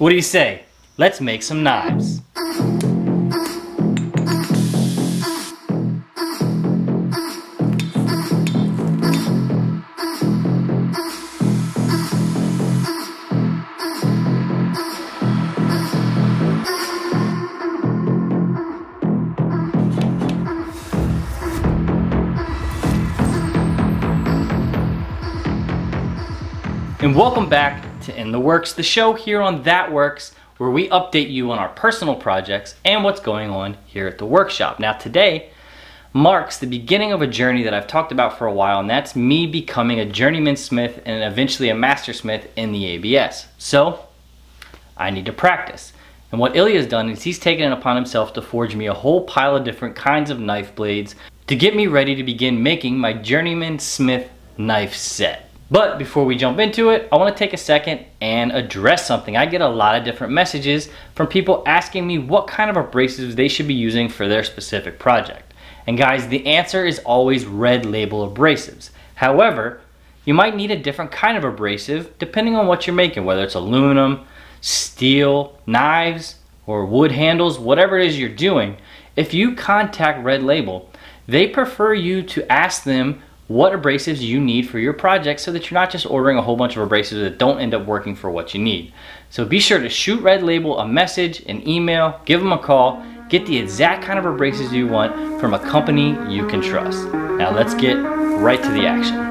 What do you say? Let's make some knives. And welcome back to In The Works, the show here on That Works, where we update you on our personal projects and what's going on here at the workshop. Now today marks the beginning of a journey that I've talked about for a while, and that's me becoming a journeyman smith and eventually a master smith in the ABS. So I need to practice. And what Ilya's done is he's taken it upon himself to forge me a whole pile of different kinds of knife blades to get me ready to begin making my journeyman smith knife set. But before we jump into it, I want to take a second and address something. I get a lot of different messages from people asking me what kind of abrasives they should be using for their specific project. And guys, the answer is always Red Label Abrasives. However, you might need a different kind of abrasive depending on what you're making, whether it's aluminum, steel, knives, or wood handles, whatever it is you're doing. If you contact Red Label, they prefer you to ask them what abrasives you need for your project so that you're not just ordering a whole bunch of abrasives that don't end up working for what you need. So be sure to shoot Red Label a message, an email, give them a call, get the exact kind of abrasives you want from a company you can trust. Now let's get right to the action.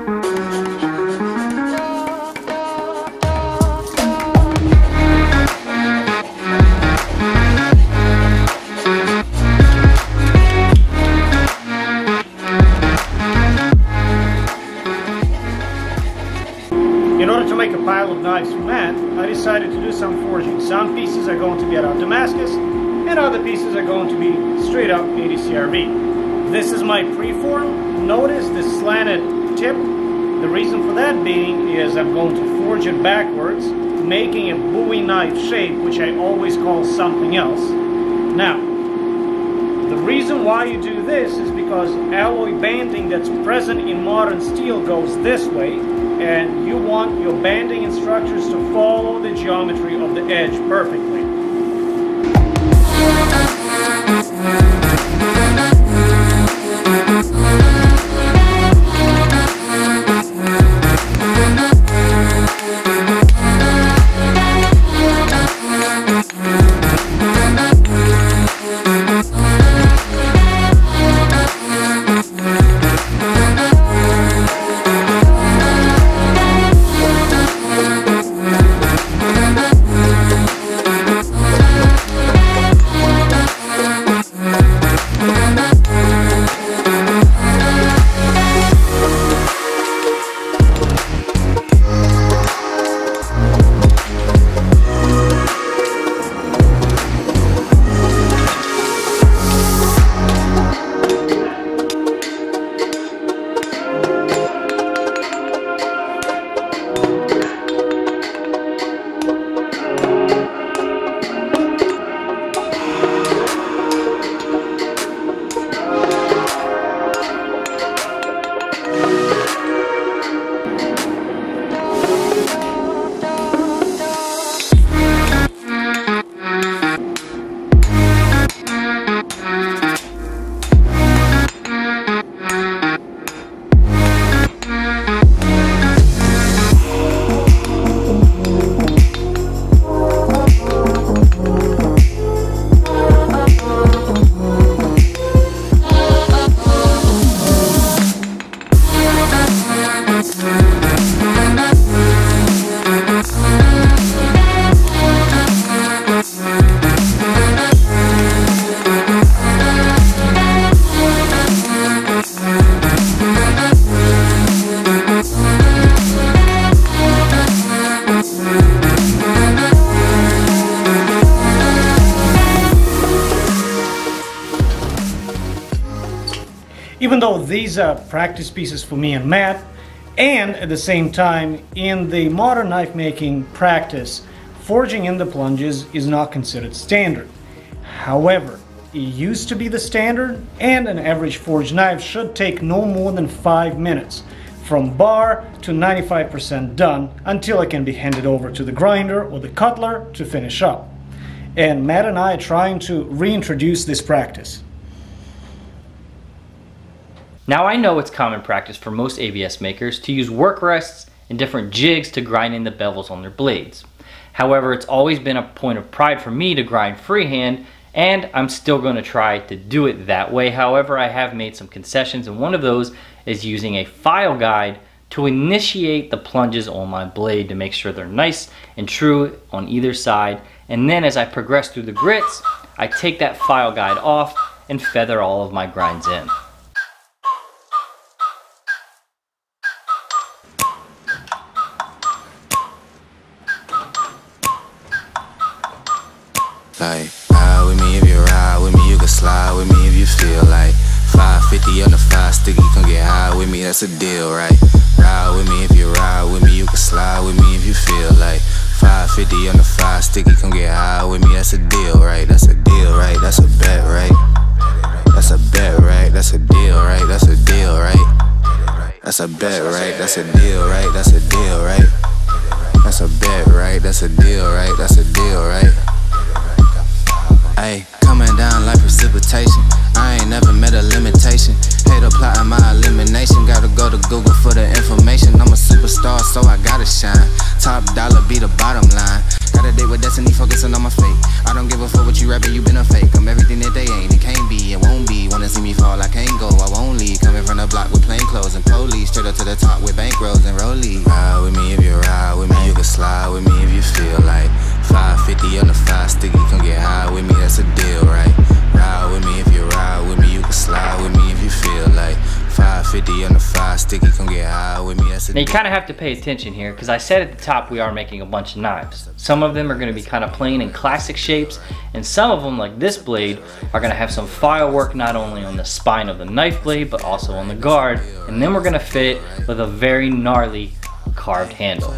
Decided to do some forging. Some pieces are going to be out of Damascus and other pieces are going to be straight up 80CRV. This is my preform. Notice the slanted tip. The reason for that being is I'm going to forge it backwards, making a bowie knife shape, which I always call something else. Now, the reason why you do this is because alloy banding that's present in modern steel goes this way, and you want your banding and structures to follow the geometry of the edge perfectly. Even though these are practice pieces for me and Matt, and at the same time, in the modern knife making practice, forging in the plunges is not considered standard. However, it used to be the standard, and an average forged knife should take no more than 5 minutes. from bar to 95% done until it can be handed over to the grinder or the cutler to finish up. And Matt and I are trying to reintroduce this practice. Now I know it's common practice for most ABS makers to use work rests and different jigs to grind in the bevels on their blades. However, it's always been a point of pride for me to grind freehand, and I'm still going to try to do it that way. However, I have made some concessions, and one of those is using a file guide to initiate the plunges on my blade to make sure they're nice and true on either side. And then as I progress through the grits, I take that file guide off and feather all of my grinds in. Like, ride with me if you ride with me, you can slide with me if you feel like 550 on the 5 sticky, come get high with me, that's a deal, right? Ride with me if you ride with me, you can slide with me if you feel like 550 on the 5 sticky, come get high with me, that's a deal, right? That's a deal, right? That's a bet, right? That's a bet, right? That's a deal, right? That's a deal, right? That's a bet, right? That's a deal, right? That's a deal, right? That's a bet, right? That's a deal, right? That's a deal, right? Ayy, coming down like precipitation. I ain't never met a limitation. Hate plotting my elimination. Gotta go to Google for the information. I'm a superstar, so I gotta shine. Top dollar be the bottom line. Gotta date with destiny, focusing on my fate. I don't give a fuck what you rapping, you been a fake. I'm everything that they ain't, it can't be, it won't be. Wanna see me fall, I can't go, I won't leave. Coming from the block with plain clothes and police. Straight up to the top with bankrolls and rollies. Ride with me if you ride with me, you can slide with me if you feel like 550 on the 5 sticky, come get high with me, that's a deal, right? Ride with me if you ride with me, you can slide with me if you feel like 550 on the 5 sticky, come get high with me, that's a deal. Now you kind of have to pay attention here, because I said at the top we are making a bunch of knives. Some of them are going to be kind of plain and classic shapes, and some of them, like this blade, are going to have some filework not only on the spine of the knife blade, but also on the guard, and then we're going to fit it with a very gnarly carved handle.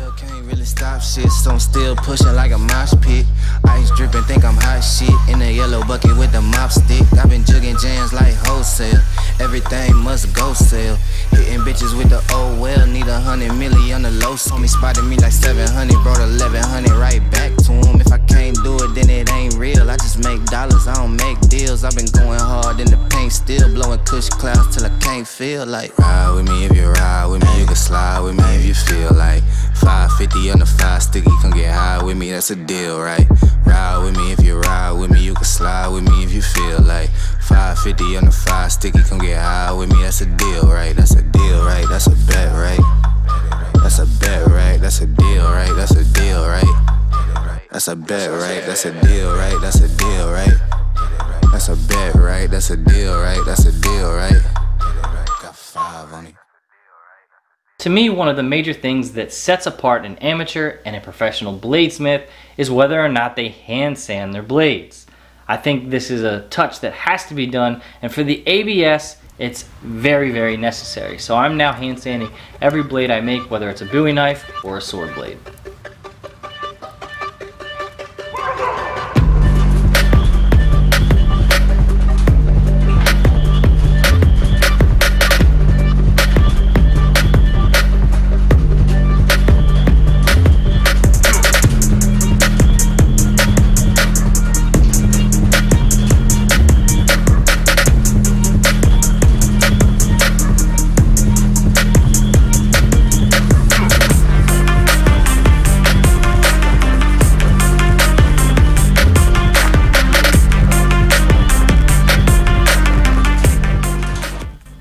Stop shit, so I'm still pushing like a mosh pit. Ice dripping, think I'm hot shit. In the yellow bucket with the mop stick. I've been jugging jams like wholesale. Everything must go sell. Hitting bitches with the oh well. Need 100 million on the low. Homie spotted me like 700, brought 1100 right back to him. If I can't do it, then it ain't real. I just make dollars, I don't make deals. I've been going hard in the paint, still blowing cush clouds till I can't feel like. Ride with me if you ride with me, you can slide with me if you feel like 550 on the 5 sticky, come get high with me, that's a deal, right? Ride with me if you ride with me, you can slide with me if you feel like 550 on the 5 sticky, come get high with me, that's a deal, right? That's a deal, right? That's a bet, right? That's a bet, right? That's a deal, right? That's a deal, right? That's a bet, right? That's a deal, right? That's a deal, right? That's a bet, right? That's a deal, right? That's a deal, right? Got 5 on it. To me, one of the major things that sets apart an amateur and a professional bladesmith is whether or not they hand sand their blades. I think this is a touch that has to be done, and for the ABS, it's very, very necessary. So I'm now hand sanding every blade I make, whether it's a bowie knife or a sword blade.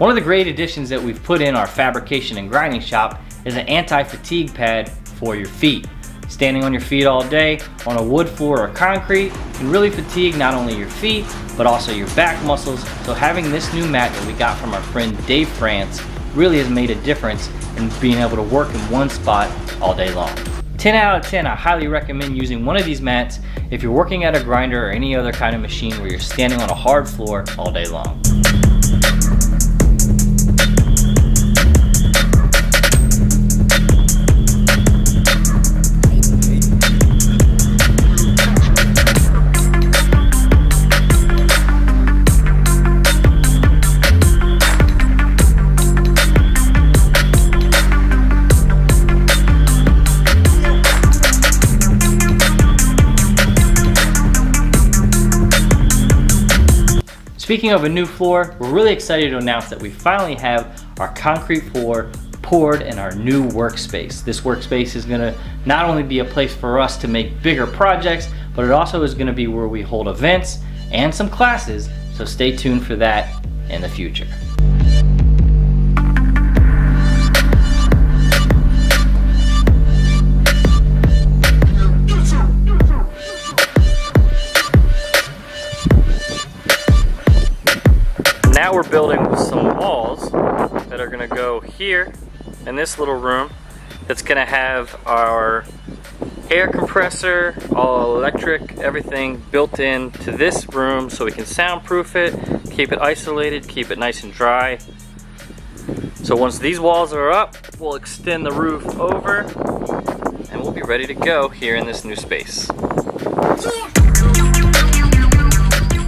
One of the great additions that we've put in our fabrication and grinding shop is an anti-fatigue pad for your feet. Standing on your feet all day on a wood floor or concrete can really fatigue not only your feet, but also your back muscles. So having this new mat that we got from our friend Dave France really has made a difference in being able to work in one spot all day long. 10 out of 10, I highly recommend using one of these mats if you're working at a grinder or any other kind of machine where you're standing on a hard floor all day long. Speaking of a new floor, we're really excited to announce that we finally have our concrete floor poured in our new workspace. This workspace is gonna not only be a place for us to make bigger projects, but it also is gonna be where we hold events and some classes, so stay tuned for that in the future. Now we're building with some walls that are gonna go here in this little room that's gonna have our air compressor, all electric, everything built in to this room so we can soundproof it, keep it isolated, keep it nice and dry. So once these walls are up, we'll extend the roof over and we'll be ready to go here in this new space.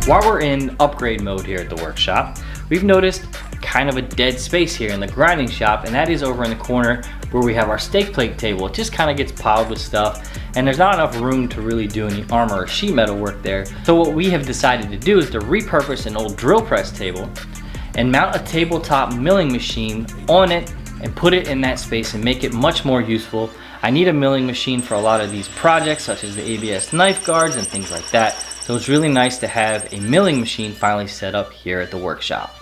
While we're in upgrade mode here at the workshop, we've noticed kind of a dead space here in the grinding shop, and that is over in the corner where we have our stake plate table. It just kind of gets piled with stuff and there's not enough room to really do any armor or sheet metal work there. So what we have decided to do is to repurpose an old drill press table and mount a tabletop milling machine on it and put it in that space and make it much more useful. I need a milling machine for a lot of these projects, such as the ABS knife guards and things like that. So it's really nice to have a milling machine finally set up here at the workshop.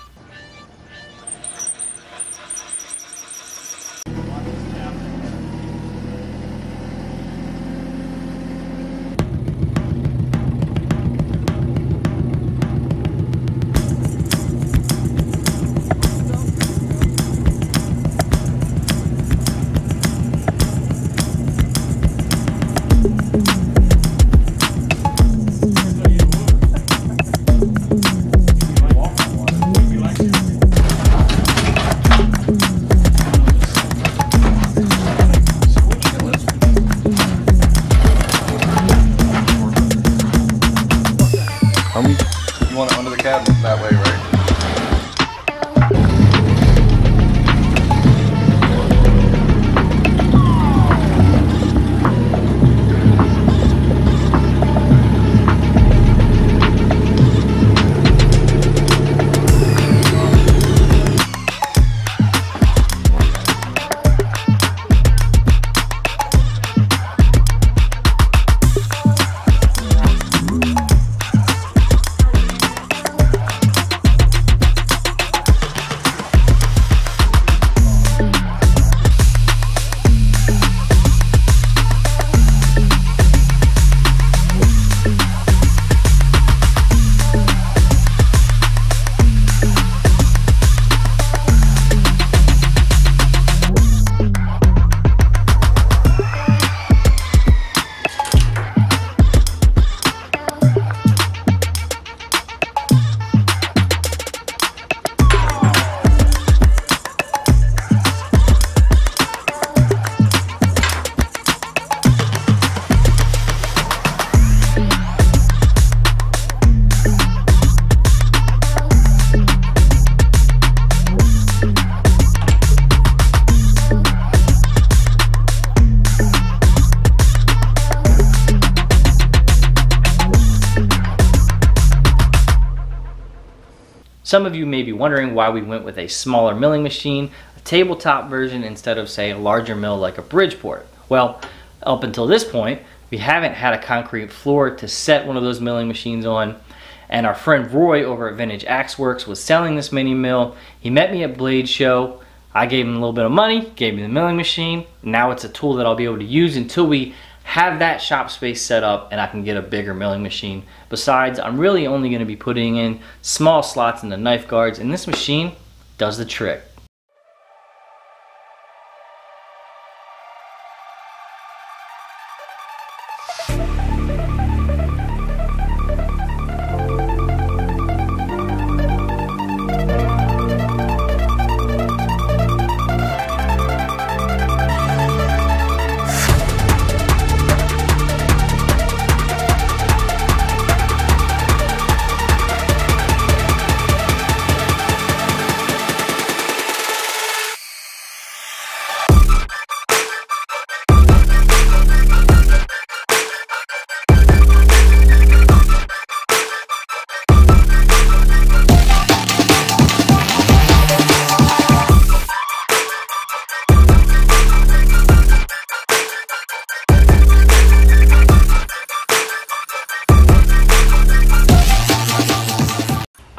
Some of you may be wondering why we went with a smaller milling machine, a tabletop version, instead of, say, a larger mill like a Bridgeport. Well, up until this point, we haven't had a concrete floor to set one of those milling machines on, and our friend Roy over at Vintage Axe Works was selling this mini mill. He met me at Blade Show. I gave him a little bit of money, gave me the milling machine. Now it's a tool that I'll be able to use until we have that shop space set up and I can get a bigger milling machine. Besides, I'm really only going to be putting in small slots in the knife guards, and this machine does the trick.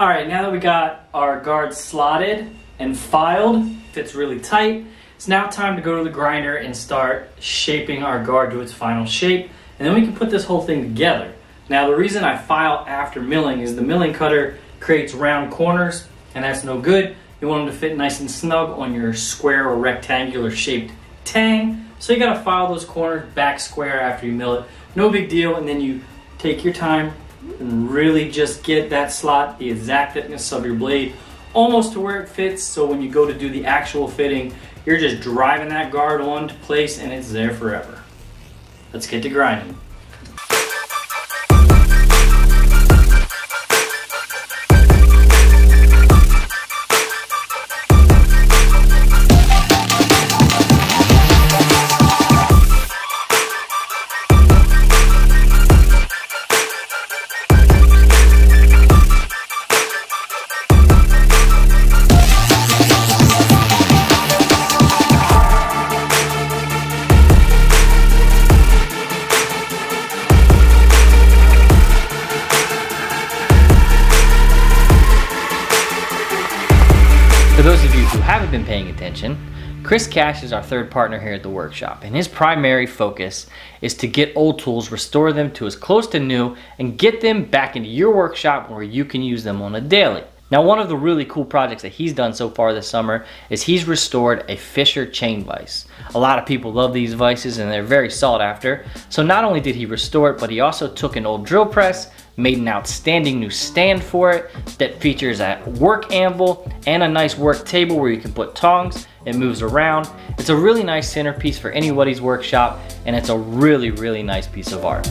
All right, now that we got our guards slotted and filed, fits really tight, it's now time to go to the grinder and start shaping our guard to its final shape, and then we can put this whole thing together. Now, the reason I file after milling is the milling cutter creates round corners, and that's no good. You want them to fit nice and snug on your square or rectangular shaped tang. So you gotta file those corners back square after you mill it. No big deal, and then you take your time and really just get that slot, the exact thickness of your blade, almost to where it fits, so when you go to do the actual fitting, you're just driving that guard onto place and it's there forever. Let's get to grinding. For those of you who haven't been paying attention, Chris Cash is our third partner here at the workshop, and his primary focus is to get old tools, restore them to as close to new, and get them back into your workshop where you can use them on a daily. Now, one of the really cool projects that he's done so far this summer is he's restored a Fisher chain vise. A lot of people love these vices and they're very sought after. So not only did he restore it, but he also took an old drill press, made an outstanding new stand for it that features a work anvil and a nice work table where you can put tongs. It moves around. It's a really nice centerpiece for anybody's workshop, and it's a really, really nice piece of art.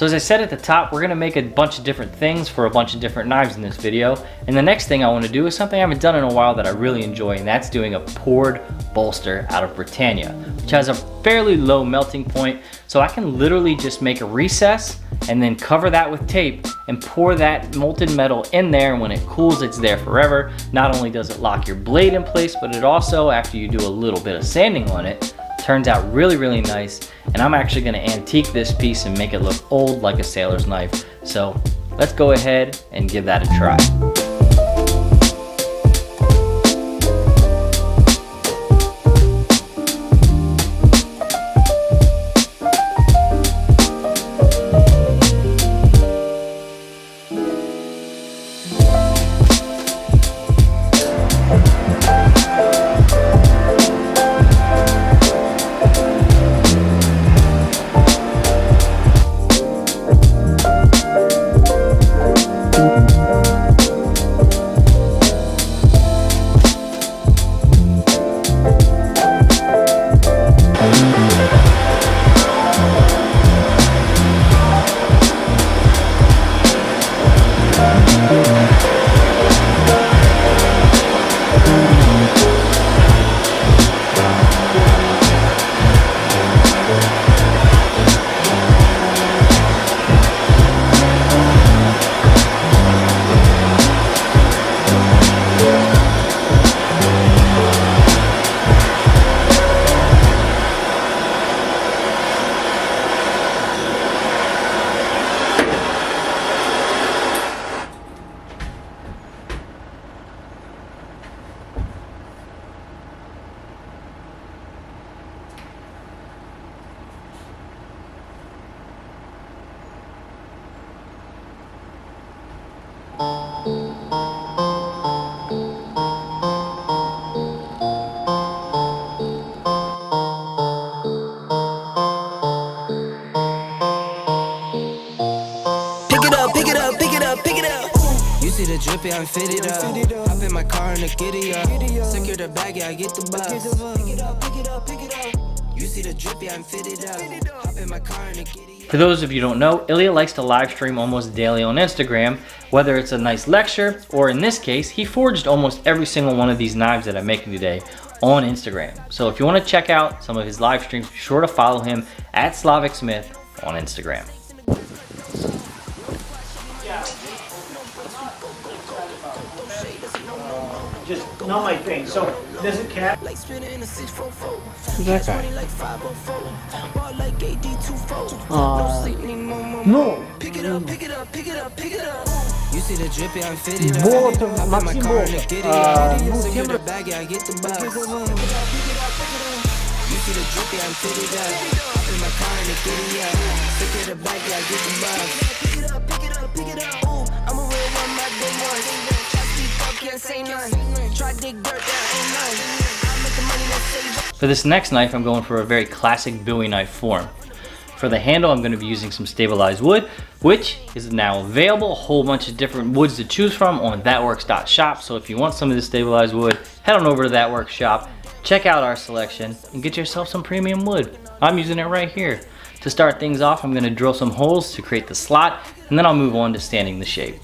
So as I said at the top, we're gonna make a bunch of different things for a bunch of different knives in this video. And the next thing I wanna do is something I haven't done in a while that I really enjoy, and that's doing a poured bolster out of Britannia, which has a fairly low melting point. So I can literally just make a recess and then cover that with tape and pour that molten metal in there. And when it cools, it's there forever. Not only does it lock your blade in place, but it also, after you do a little bit of sanding on it, turns out really, really nice. And I'm actually gonna antique this piece and make it look old like a sailor's knife. So let's go ahead and give that a try. I fit it up. Hop in my car and I get it up. Secure the bag, yeah, I get the bus. Pick it up, pick it up, pick it up. You see the drippy, I'm fitted up. Hop in my car and get it. For those of you who don't know, Ilya likes to live stream almost daily on Instagram, whether it's a nice lecture or, in this case, he forged almost every single one of these knives that I'm making today on Instagram. So if you want to check out some of his live streams, be sure to follow him at SlavicSmith on Instagram. Just not my thing. So there's a cat. Who's that guy? No. For this next knife, I'm going for a very classic bowie knife form. For the handle, I'm going to be using some stabilized wood, which is now available. A whole bunch of different woods to choose from on thatworks.shop. So if you want some of this stabilized wood, head on over to That Works shop, check out our selection, and get yourself some premium wood. I'm using it right here. To start things off, I'm going to drill some holes to create the slot, and then I'll move on to sanding the shape.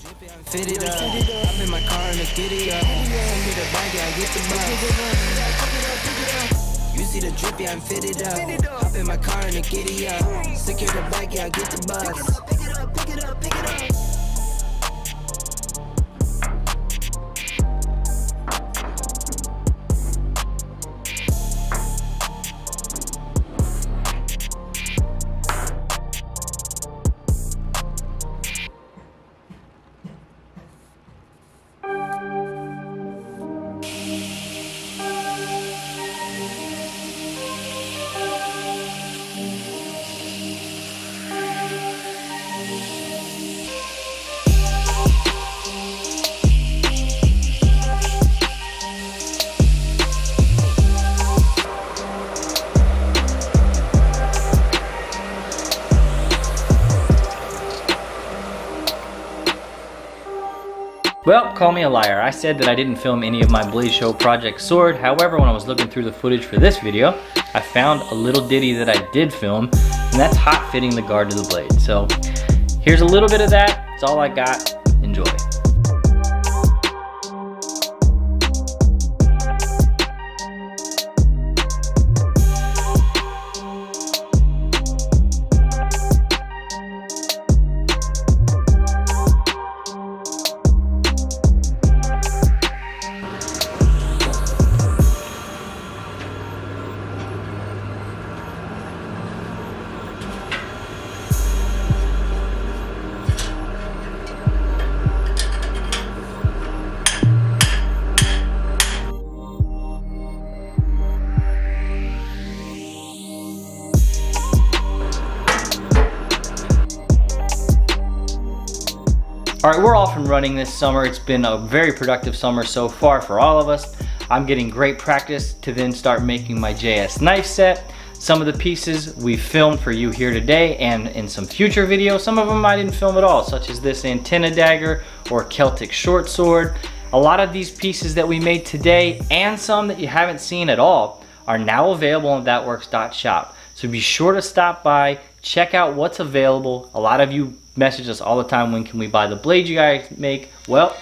Well, call me a liar. I said that I didn't film any of my Blade Show project sword. However, when I was looking through the footage for this video, I found a little ditty that I did film, and that's hot fitting the guard to the blade. So here's a little bit of that. It's all I got. Enjoy. All right, we're off and running this summer. It's been a very productive summer so far for all of us. I'm getting great practice to then start making my JS knife set. Some of the pieces we filmed for you here today and in some future videos. Some of them I didn't film at all, such as this antenna dagger or Celtic short sword. A lot of these pieces that we made today and some that you haven't seen at all are now available on thatworks.shop. So be sure to stop by, check out what's available. A lot of you message us all the time, when can we buy the blade you guys make? Well,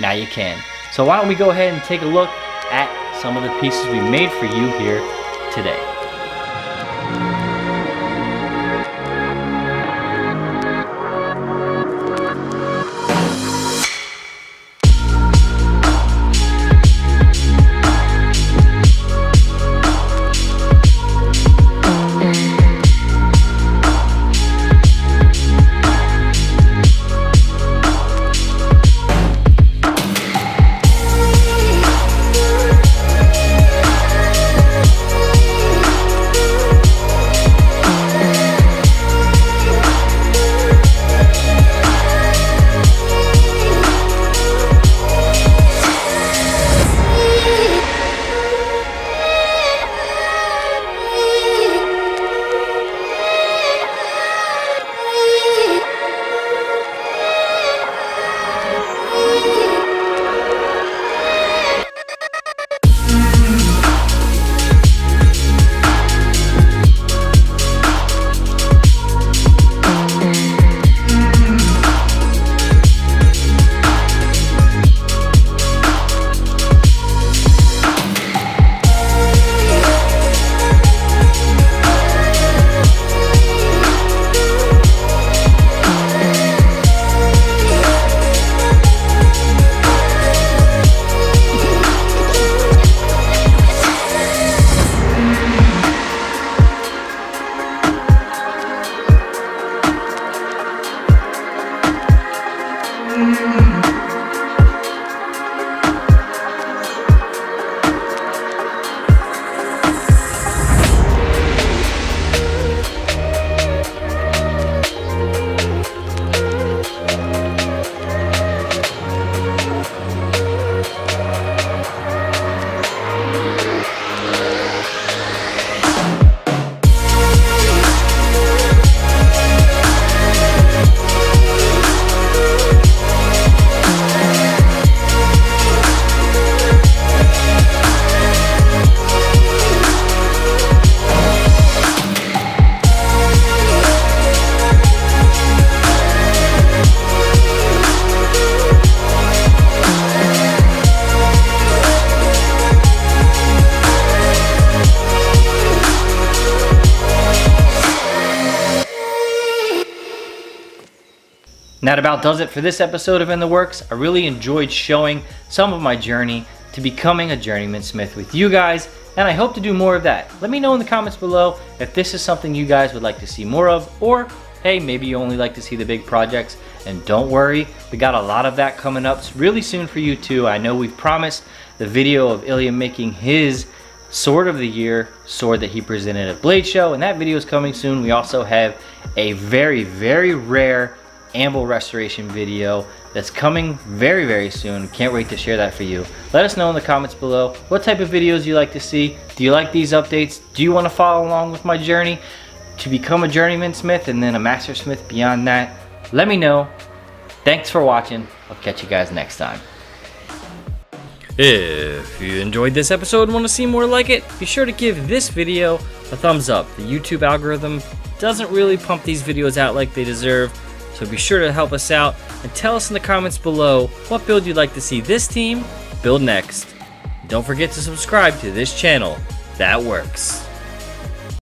now you can. So why don't we go ahead and take a look at some of the pieces we made for you here today. And that about does it for this episode of In The Works. I really enjoyed showing some of my journey to becoming a journeyman smith with you guys, and I hope to do more of that. Let me know in the comments below if this is something you guys would like to see more of, or hey, maybe you only like to see the big projects. And don't worry, we got a lot of that coming up really soon for you too. I know we've promised the video of Ilya making his Sword of the Year sword that he presented at Blade Show, and that video is coming soon. We also have a very, very rare anvil restoration video that's coming very, very soon. Can't wait to share that for you. Let us know in the comments below what type of videos you like to see. Do you like these updates? Do you want to follow along with my journey to become a journeyman smith and then a master smith beyond that? Let me know. Thanks for watching. I'll catch you guys next time. If you enjoyed this episode and want to see more like it, be sure to give this video a thumbs up. The YouTube algorithm doesn't really pump these videos out like they deserve, so be sure to help us out and tell us in the comments below what build you'd like to see this team build next. Don't forget to subscribe to this channel. That Works.